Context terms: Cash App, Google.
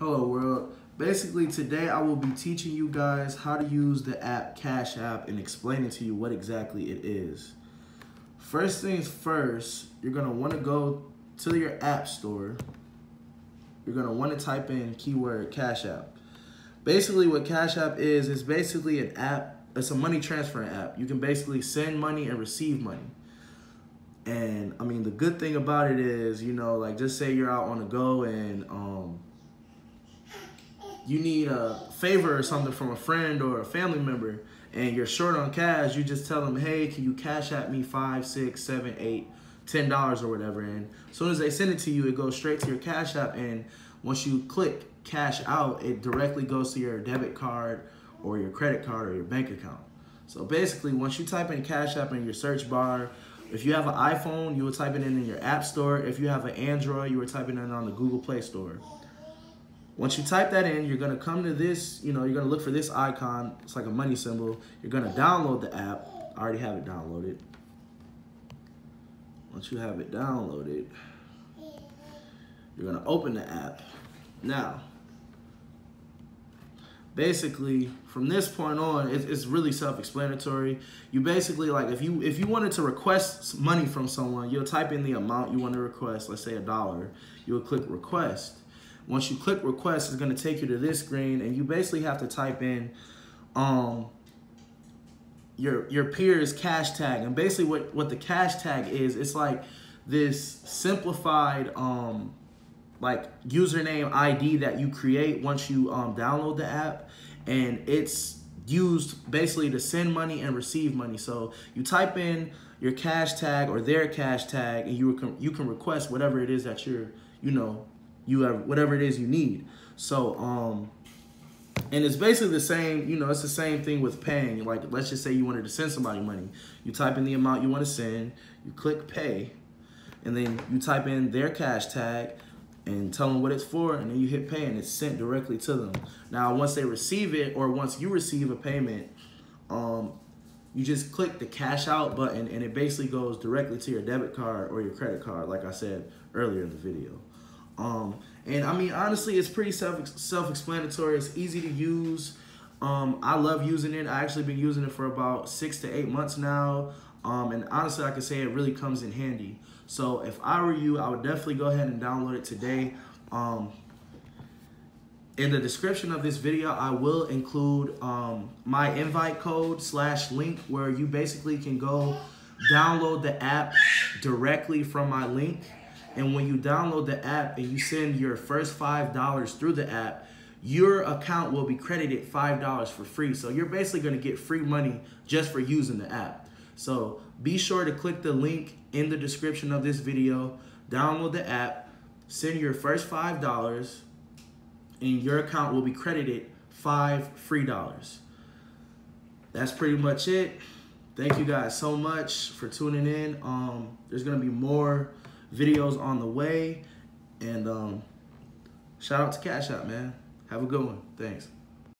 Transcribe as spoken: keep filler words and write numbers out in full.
Hello world. Basically today I will be teaching you guys how to use the app Cash App and explaining to you what exactly it is. First things first, you're gonna wanna go to your app store. You're gonna wanna type in keyword Cash App. Basically what Cash App is, is basically an app, it's a money transferring app. You can basically send money and receive money. And I mean, the good thing about it is, you know, like just say you're out on the go and um, you need a favor or something from a friend or a family member and you're short on cash, you just tell them, hey, can you cash at me five, six, seven, eight, ten dollars or whatever. And as soon as they send it to you, it goes straight to your Cash App. And once you click cash out, it directly goes to your debit card or your credit card or your bank account. So basically, once you type in Cash App in your search bar, if you have an iPhone, you would type it in in your app store. If you have an Android, you would type it in on the Google Play Store. Once you type that in, you're gonna come to this, you know, you're gonna look for this icon. It's like a money symbol. You're gonna download the app. I already have it downloaded. Once you have it downloaded, you're gonna open the app. Now, basically, from this point on, it's, it's really self-explanatory. You basically, like, if you if you wanted to request money from someone, you'll type in the amount you want to request, let's say a dollar. You'll click request. Once you click request, it's going to take you to this screen, and you basically have to type in um, your your peer's cash tag. And basically what, what the cash tag is, it's like this simplified um, like username I D that you create once you um, download the app, and it's used basically to send money and receive money. So you type in your cash tag or their cash tag, and you can, you can request whatever it is that you're, you know, you have whatever it is you need. So um and it's basically the same, you know, it's the same thing with paying. Like, let's just say you wanted to send somebody money. You type in the amount you want to send, you click pay, and then you type in their cash tag and tell them what it's for, and then you hit pay and it's sent directly to them. Now once they receive it, or once you receive a payment, um you just click the cash out button and it basically goes directly to your debit card or your credit card, like I said earlier in the video. Um, and I mean, honestly, it's pretty self self-explanatory. It's easy to use. Um, I love using it. I actually been using it for about six to eight months now. Um, and honestly, I can say it really comes in handy. So if I were you, I would definitely go ahead and download it today. Um, in the description of this video, I will include um, my invite code slash link where you basically can go download the app directly from my link. And when you download the app and you send your first five dollars through the app, your account will be credited five dollars for free. So you're basically going to get free money just for using the app. So be sure to click the link in the description of this video, download the app, send your first five dollars, and your account will be credited five free dollars. That's pretty much it. Thank you guys so much for tuning in. Um, there's going to be more videos on the way, and um, shout out to Cash App, man. Have a good one. Thanks.